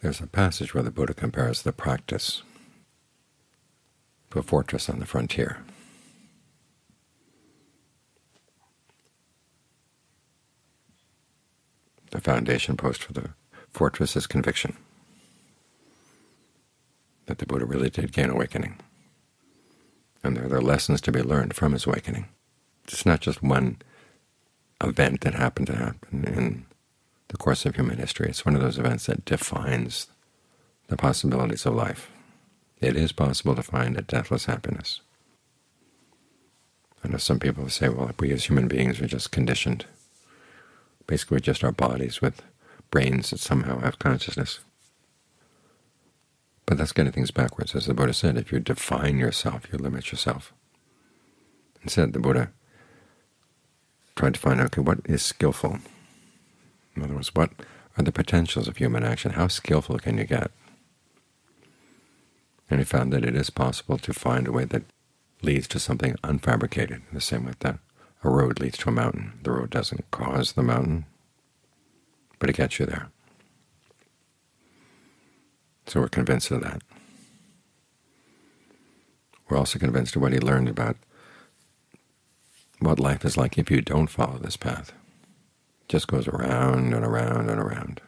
There's a passage where the Buddha compares the practice to a fortress on the frontier. The foundation post for the fortress is conviction that the Buddha really did gain awakening, and there are lessons to be learned from his awakening. It's not just one event that happened to happen in the course of human history. It's one of those events that defines the possibilities of life. It is possible to find a deathless happiness. I know some people say, well, we as human beings are just conditioned. Basically, we're just our bodies with brains that somehow have consciousness. But that's getting things backwards. As the Buddha said, if you define yourself, you limit yourself. Instead, the Buddha tried to find out, okay, what is skillful? In other words, what are the potentials of human action? How skillful can you get? And he found that it is possible to find a way that leads to something unfabricated, the same way that a road leads to a mountain. The road doesn't cause the mountain, but it gets you there. So we're convinced of that. We're also convinced of what he learned about what life is like if you don't follow this path. It just goes around and around and around.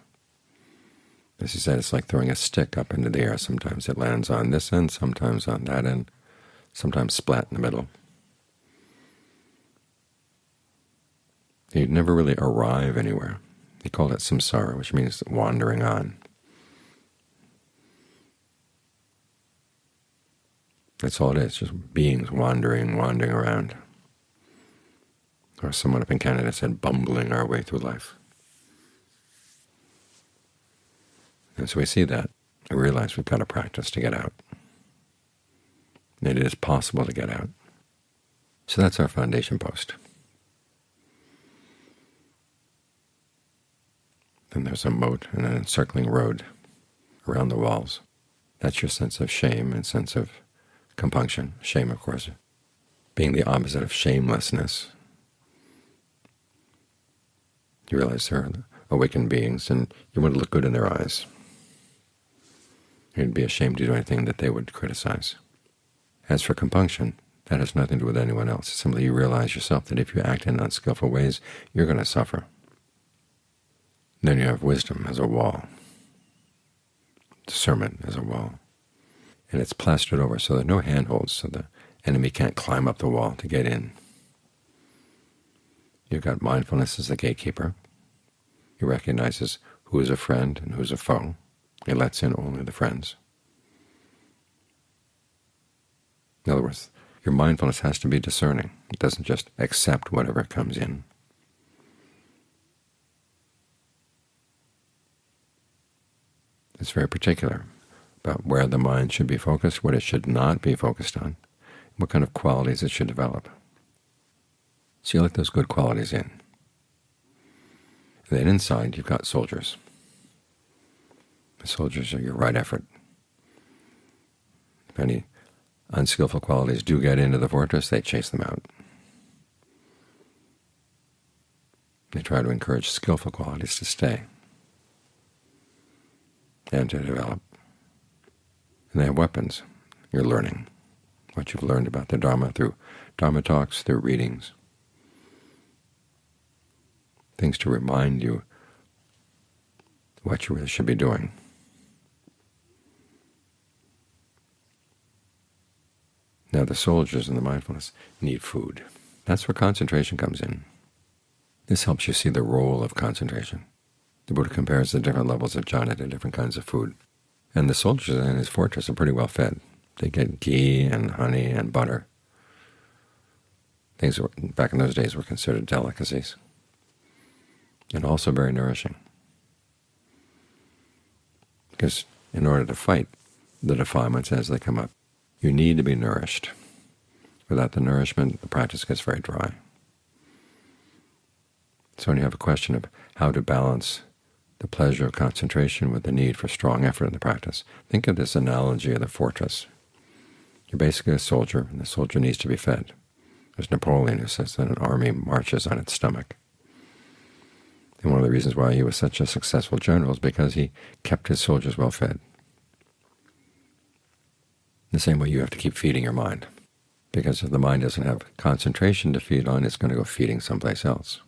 As he said, it's like throwing a stick up into the air. Sometimes it lands on this end, sometimes on that end, sometimes splat in the middle. You'd never really arrive anywhere. He called it samsara, which means wandering on. That's all it is, just beings wandering around. Or someone up in Canada said, bumbling our way through life. And so we see that. I realize we've got to practice to get out. And it is possible to get out. So that's our foundation post. Then there's a moat and an encircling road around the walls. That's your sense of shame and sense of compunction. Shame, of course, being the opposite of shamelessness. You realize they're awakened beings, and you want to look good in their eyes. You'd be ashamed to do anything that they would criticize. As for compunction, that has nothing to do with anyone else. It's simply you realize yourself that if you act in unskillful ways, you're going to suffer. Then you have wisdom as a wall, discernment as a wall, and it's plastered over so there are no handholds, so the enemy can't climb up the wall to get in. You've got mindfulness as the gatekeeper. He recognizes who is a friend and who is a foe. He lets in only the friends. In other words, your mindfulness has to be discerning. It doesn't just accept whatever comes in. It's very particular about where the mind should be focused, what it should not be focused on, what kind of qualities it should develop. So you let those good qualities in. And then inside you've got soldiers. The soldiers are your right effort. If any unskillful qualities do get into the fortress, they chase them out. They try to encourage skillful qualities to stay and to develop. And they have weapons. You're learning what you've learned about the Dharma through Dharma talks, through readings, things to remind you what you really should be doing. Now the soldiers in the mindfulness need food. That's where concentration comes in. This helps you see the role of concentration. The Buddha compares the different levels of jhana to different kinds of food. And the soldiers in his fortress are pretty well fed. They get ghee and honey and butter, things that back in those days were considered delicacies, and also very nourishing. Because in order to fight the defilements as they come up, you need to be nourished. Without the nourishment, the practice gets very dry. So when you have a question of how to balance the pleasure of concentration with the need for strong effort in the practice, think of this analogy of the fortress. You're basically a soldier, and the soldier needs to be fed. There's Napoleon who says that an army marches on its stomach. And one of the reasons why he was such a successful general is because he kept his soldiers well fed. The same way you have to keep feeding your mind, because if the mind doesn't have concentration to feed on, it's going to go feeding someplace else,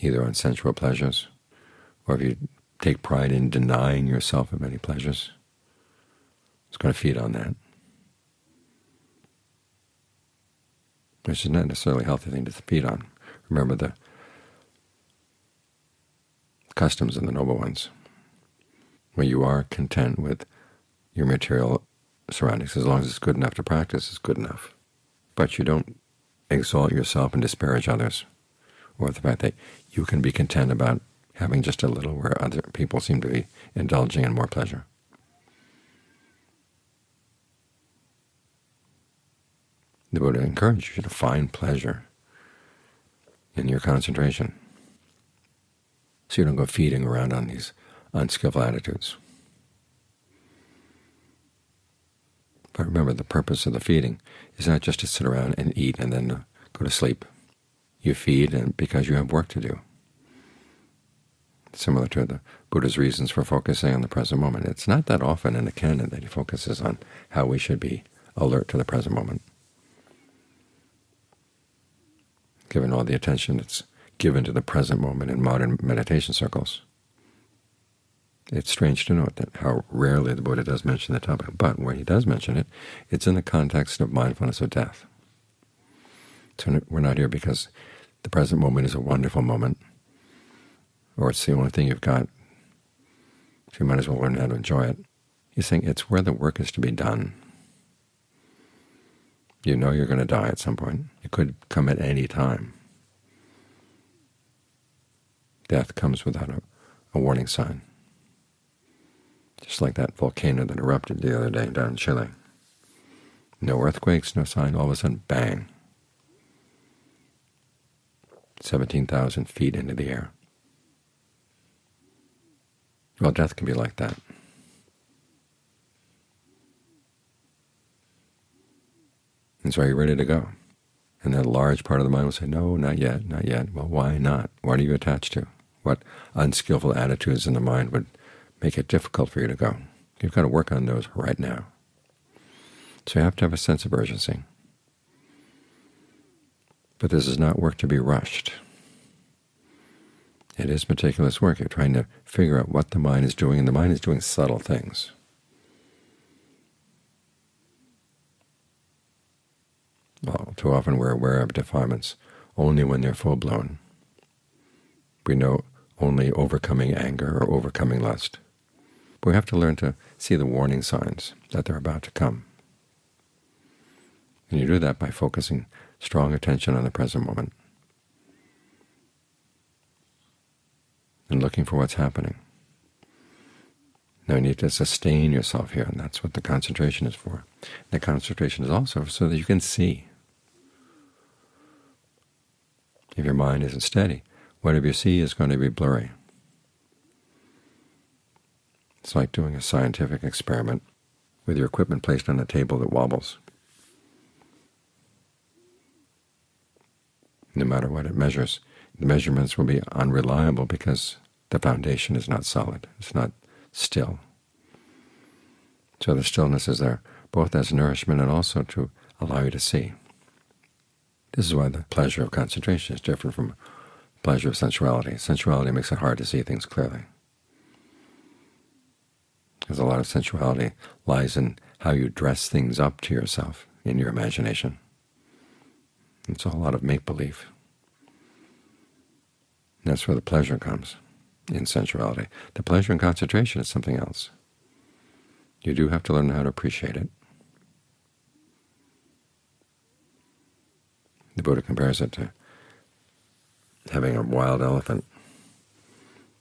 either on sensual pleasures, or if you take pride in denying yourself of any pleasures, it's going to feed on that, which is not necessarily a healthy thing to feed on. Remember the customs and the noble ones, where you are content with your material surroundings. As long as it's good enough to practice, it's good enough. But you don't exalt yourself and disparage others, or the fact that you can be content about having just a little where other people seem to be indulging in more pleasure. The Buddha encouraged you to find pleasure in your concentration, so you don't go feeding around on these unskillful attitudes. But remember, the purpose of the feeding is not just to sit around and eat and then go to sleep. You feed and because you have work to do. Similar to the Buddha's reasons for focusing on the present moment. It's not that often in the canon that he focuses on how we should be alert to the present moment, given all the attention that's given to the present moment in modern meditation circles. It's strange to note that how rarely the Buddha does mention the topic, but when he does mention it, it's in the context of mindfulness of death. So we're not here because the present moment is a wonderful moment, or it's the only thing you've got, so you might as well learn how to enjoy it. He's saying it's where the work is to be done. You know you're going to die at some point. It could come at any time. Death comes without a warning sign, just like that volcano that erupted the other day down in Chile. No earthquakes, no sign, all of a sudden, bang, 17,000 feet into the air. Well, death can be like that. And so are you ready to go? And then a large part of the mind will say, no, not yet, not yet. Well, why not? What are you attached to? What unskillful attitudes in the mind would make it difficult for you to go? You've got to work on those right now. So you have to have a sense of urgency. But this is not work to be rushed. It is meticulous work. You're trying to figure out what the mind is doing, and the mind is doing subtle things. Well, too often we're aware of defilements only when they're full-blown. We know only overcoming anger or overcoming lust. But we have to learn to see the warning signs that they're about to come. And you do that by focusing strong attention on the present moment and looking for what's happening. Now you need to sustain yourself here, and that's what the concentration is for. And the concentration is also so that you can see. If your mind isn't steady, whatever you see is going to be blurry. It's like doing a scientific experiment with your equipment placed on a table that wobbles. No matter what it measures, the measurements will be unreliable because the foundation is not solid, it's not still. So the stillness is there both as nourishment and also to allow you to see. This is why the pleasure of concentration is different from pleasure of sensuality. Sensuality makes it hard to see things clearly, because a lot of sensuality lies in how you dress things up to yourself in your imagination. It's a lot of make-believe. That's where the pleasure comes in sensuality. The pleasure in concentration is something else. You do have to learn how to appreciate it. The Buddha compares it to having a wild elephant.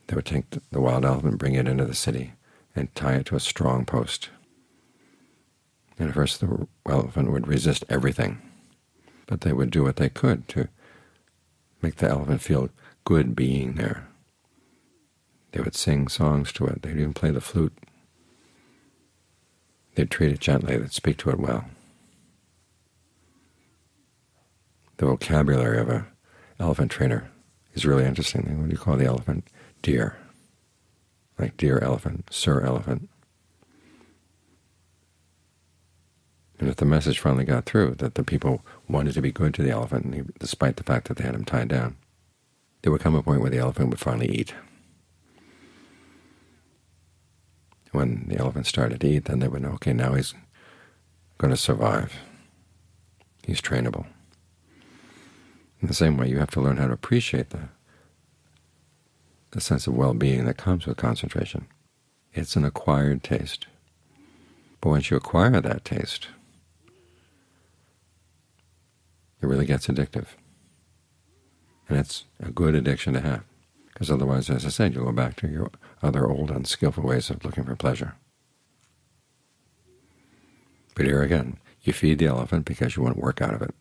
They would take the wild elephant, bring it into the city, and tie it to a strong post. And at first the wild elephant would resist everything, but they would do what they could to make the elephant feel good being there. They would sing songs to it. They'd even play the flute. They'd treat it gently. They'd speak to it well. The vocabulary of an elephant trainer is really interesting. What do you call the elephant? Deer. Like deer elephant, sir elephant. And if the message finally got through, that the people wanted to be good to the elephant, and despite the fact that they had him tied down, there would come a point where the elephant would finally eat. When the elephant started to eat, then they would know, okay, now he's going to survive. He's trainable. In the same way, you have to learn how to appreciate the sense of well-being that comes with concentration. It's an acquired taste. But once you acquire that taste, it really gets addictive. And it's a good addiction to have, because otherwise, as I said, you'll go back to your other old, unskillful ways of looking for pleasure. But here again, you feed the elephant because you want work out of it.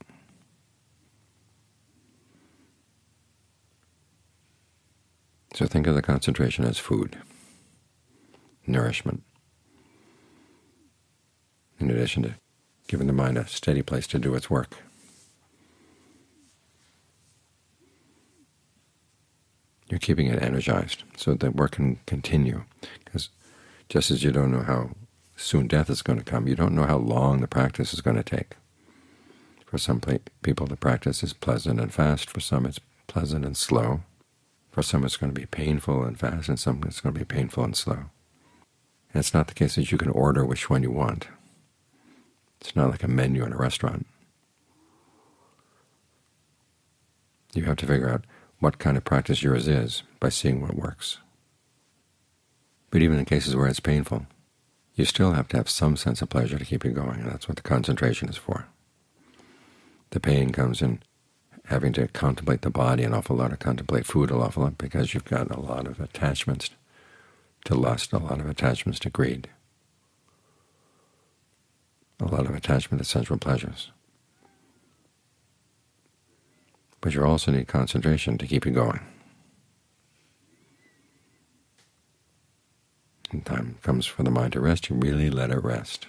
So think of the concentration as food, nourishment, in addition to giving the mind a steady place to do its work. You're keeping it energized so that work can continue, because just as you don't know how soon death is going to come, you don't know how long the practice is going to take. For some people, the practice is pleasant and fast. For some, it's pleasant and slow. For some, it's going to be painful and fast, and some, it's going to be painful and slow. And it's not the case that you can order which one you want. It's not like a menu in a restaurant. You have to figure out what kind of practice yours is by seeing what works. But even in cases where it's painful, you still have to have some sense of pleasure to keep you going, and that's what the concentration is for. The pain comes in having to contemplate the body an awful lot, or contemplate food an awful lot, because you've got a lot of attachments to lust, a lot of attachments to greed, a lot of attachment to sensual pleasures. But you also need concentration to keep you going. When time comes for the mind to rest, you really let it rest.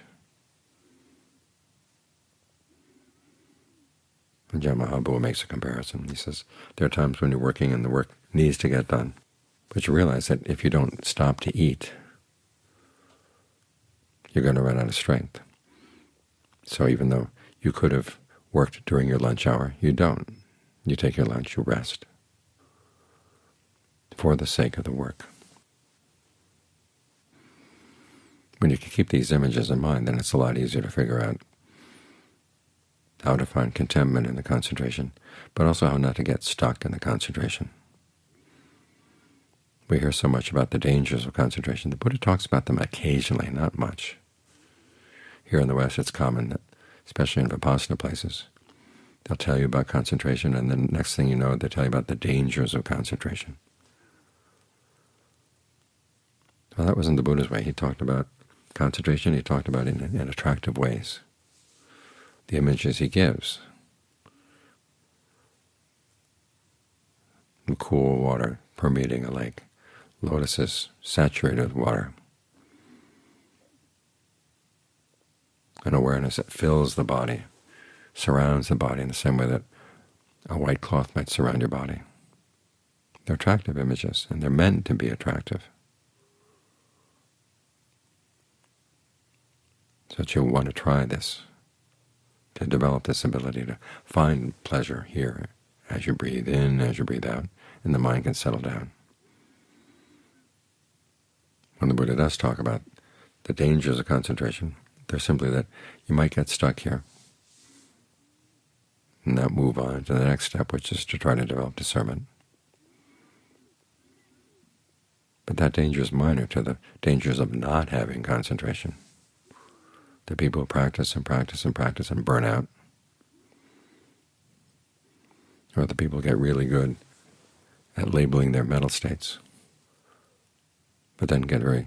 And Jamahabu makes a comparison. He says there are times when you're working and the work needs to get done, but you realize that if you don't stop to eat, you're going to run out of strength. So even though you could have worked during your lunch hour, you don't. You take your lunch, you rest, for the sake of the work. When you can keep these images in mind, then it's a lot easier to figure out how to find contentment in the concentration, but also how not to get stuck in the concentration. We hear so much about the dangers of concentration. The Buddha talks about them occasionally, not much. Here in the West, it's common that, especially in Vipassana places, they'll tell you about concentration, and then next thing you know, they tell you about the dangers of concentration. Well, that wasn't the Buddha's way. He talked about concentration, he talked about it in attractive ways. The images he gives, the cool water permeating a lake, lotuses saturated with water, an awareness that fills the body, surrounds the body in the same way that a white cloth might surround your body. They're attractive images, and they're meant to be attractive, so that you'll want to try this, to develop this ability to find pleasure here as you breathe in, as you breathe out, and the mind can settle down. When the Buddha does talk about the dangers of concentration, they're simply that you might get stuck here and now move on to the next step, which is to try to develop discernment. But that danger is minor to the dangers of not having concentration. The people who practice and practice and practice and burn out, or the people who get really good at labeling their mental states, but then get very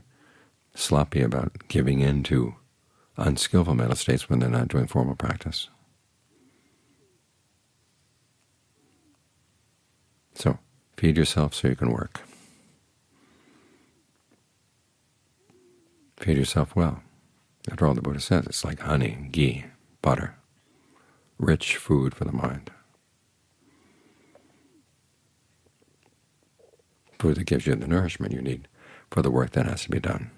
sloppy about giving in to unskillful mental states when they're not doing formal practice. So feed yourself so you can work. Feed yourself well. After all, the Buddha says it's like honey, ghee, butter, rich food for the mind. Buddha gives you the nourishment you need for the work that has to be done.